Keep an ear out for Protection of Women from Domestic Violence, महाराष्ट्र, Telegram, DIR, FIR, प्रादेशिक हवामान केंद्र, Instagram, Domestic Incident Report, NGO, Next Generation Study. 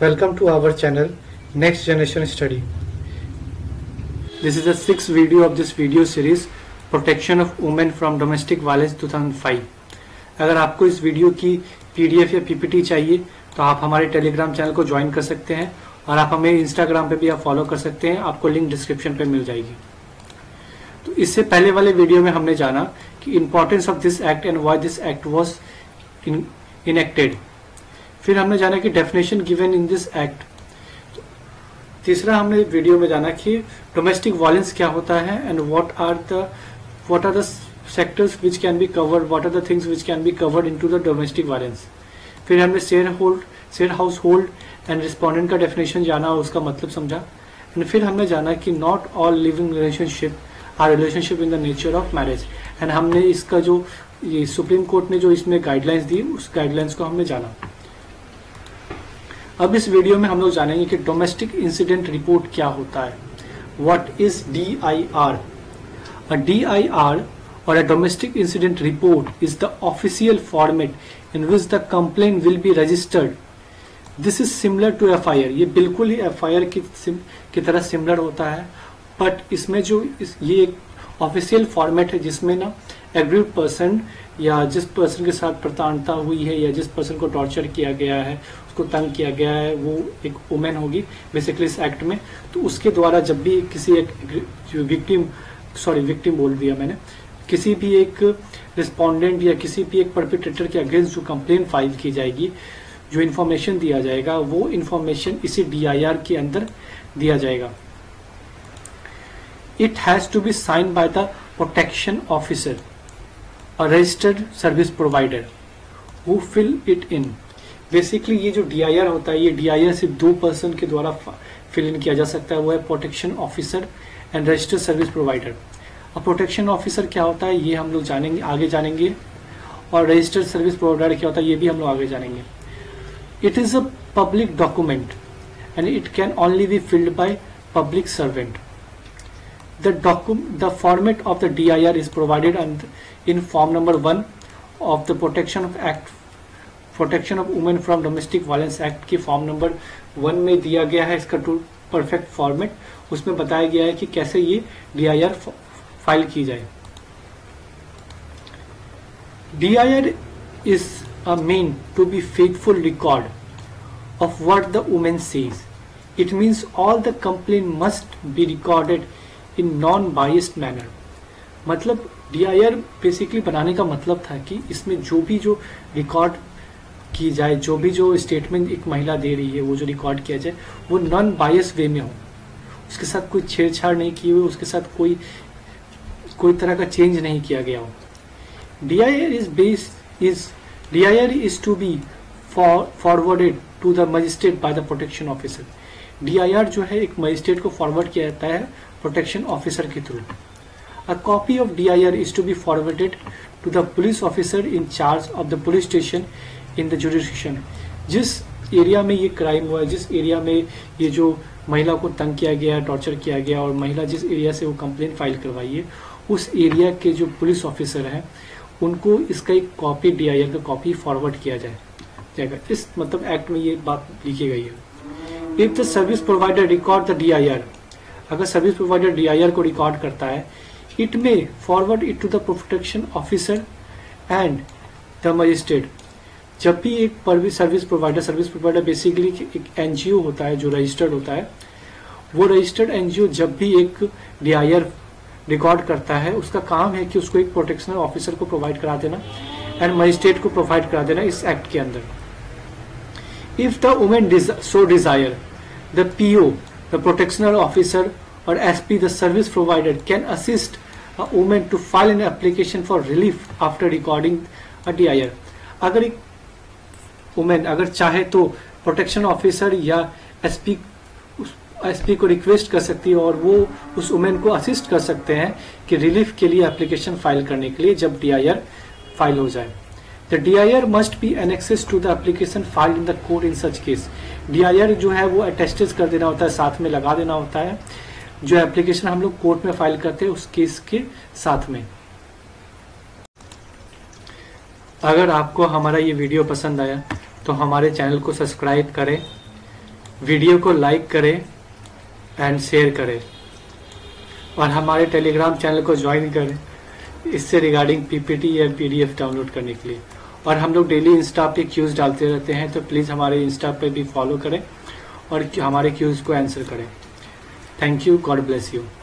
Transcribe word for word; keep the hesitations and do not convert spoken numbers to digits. Welcome to our channel Next Generation Study. This is the sixth video of this video series Protection of Women from Domestic Violence two thousand five. अगर आपको इस video की PDF या PPT चाहिए तो आप हमारे Telegram channel को ज्वाइन कर सकते हैं और आप हमें इंस्टाग्राम पे भी आप फॉलो कर सकते हैं, आपको लिंक डिस्क्रिप्शन पे मिल जाएगी। तो इससे पहले वाले वीडियो में हमने जाना कि importance of this act and why this act was enacted. फिर हमने जाना कि definition given in this act. तीसरा हमने वीडियो में जाना कि डोमेस्टिक वायलेंस क्या होता है and what are the what are the sectors which can be covered, what are the things which can be covered into the domestic violence. फिर हमने share hold share household and respondent का definition जाना और उसका मतलब समझा। And फिर हमने जाना कि not all living relationship are relationship in the nature of marriage, and हमने इसका जो ये सुप्रीम कोर्ट ने जो इसमें गाइडलाइंस दी उस गाइडलाइंस को हमने जाना। अब इस वीडियो में हम लोग जानेंगे कि डोमेस्टिक इंसिडेंट रिपोर्ट क्या होता है, what is D I R. A D I R or a domestic incident report is the official format in which the complaint will be registered. This is similar to F I R. ये बिल्कुल ही F I are की, की तरह similar होता है, but इसमें जो इस, ये एक ऑफिशियल फॉर्मेट है जिसमें ना एग्रीड पर्सन या जिस पर्सन के साथ प्रताड़ना हुई है या जिस पर्सन को टॉर्चर किया गया है, उसको तंग किया गया है, वो एक वुमेन होगी बेसिकली इस एक्ट में। तो उसके द्वारा जब भी किसी एक विक्टिम सॉरी विक्टिम बोल दिया मैंने किसी भी एक रिस्पोंडेंट या किसी भी एक परपिट्रेटर के अगेंस्ट जो कंप्लेन फाइल की जाएगी, जो इन्फॉर्मेशन दिया जाएगा वो इन्फॉर्मेशन इसी डी आई आर के अंदर दिया जाएगा। It has to be sign by the protection officer, a registered service provider who fill it in. Basically ये जो डी आई आर होता है, ये डी आई आर सिर्फ दो पर्सन के द्वारा फिल इन किया जा सकता है, वो है protection officer and registered service provider. अब प्रोटेक्शन ऑफिसर क्या होता है ये हम लोग जानेंगे, आगे जानेंगे, और रजिस्टर्ड सर्विस प्रोवाइडर क्या होता है ये भी हम लोग आगे जानेंगे। It is a public document and it can only be filled by public servant. The document, the format of the D I R is provided and in form number one of the Protection of Act, Protection of Women from Domestic Violence Act की form number one में दिया गया है इसका to perfect format. उसमें बताया गया है कि कैसे ये D I R फाइल की जाए। D I R is a mean to be faithful record of what the woman says. It means all the complaint must be recorded in non biased manner. मतलब D I R basically बनाने का मतलब था कि इसमें जो भी जो रिकॉर्ड की जाए, जो भी जो स्टेटमेंट एक महिला दे रही है वो जो रिकॉर्ड किया जाए वो नॉन बाइस्ड वे में हो, उसके साथ कोई छेड़छाड़ नहीं की हुई, उसके साथ कोई कोई तरह का चेंज नहीं किया गया हो। D I R is base is D I R is to be forwarded to the magistrate by the protection officer. D I R जो है एक मजिस्ट्रेट को फॉरवर्ड किया जाता है प्रोटेक्शन ऑफिसर के through. A copy of D I R is to be forwarded to the police officer in charge of the police station in the judicial. जिस area में ये क्राइम हुआ है, जिस एरिया में ये जो महिला को तंग किया गया, टॉर्चर किया गया, और महिला जिस एरिया से वो कंप्लेन फाइल करवाई है उस एरिया के जो पुलिस ऑफिसर हैं उनको इसका एक कॉपी डी आई आर का कॉपी फॉरवर्ड किया जाए जाएगा। इस मतलब एक्ट में ये बात लिखी गई है। If the service provider record the D I R, अगर service provider D I R को रिकॉर्ड करता है, it may forward it to the protection officer and the magistrate. जब भी एक service provider service provider basically एक NGO होता है जो रजिस्टर्ड होता है, वो रजिस्टर्ड एनजीओ जब भी एक डी आई आर रिकॉर्ड करता है उसका काम है कि उसको एक प्रोटेक्शन ऑफिसर को प्रोवाइड करा देना एंड मजिस्ट्रेट को प्रोवाइड करा देना इस एक्ट के अंदर। If the women so desire, the P O, the protectional officer or S P, the service provider can assist a woman to file an application for relief after recording a D I R. अगर एक women अगर चाहे तो protection officer या SP SP को request कर सकती है और वो उस वुमेन को असिस्ट कर सकते हैं कि रिलीफ के लिए एप्लीकेशन फाइल करने के लिए जब D I R फाइल हो जाए। The D I R must be annexed to the application filed in the court in such case. D I R जो है वो अटेस्टेड कर देना होता है, साथ में लगा देना होता है जो एप्लीकेशन हम लोग कोर्ट में फाइल करते हैं उस केस के साथ में। अगर आपको हमारा ये वीडियो पसंद आया तो हमारे चैनल को सब्सक्राइब करें, वीडियो को लाइक करें एंड शेयर करें और हमारे टेलीग्राम चैनल को ज्वाइन करें इससे रिगार्डिंग पीपीटी या पीडीएफ डाउनलोड करने के लिए। और हम लोग डेली इंस्टा पे क्यूज डालते रहते हैं, तो प्लीज़ हमारे इंस्टा पे भी फॉलो करें और हमारे क्यूज को आंसर करें। Thank you, God bless you.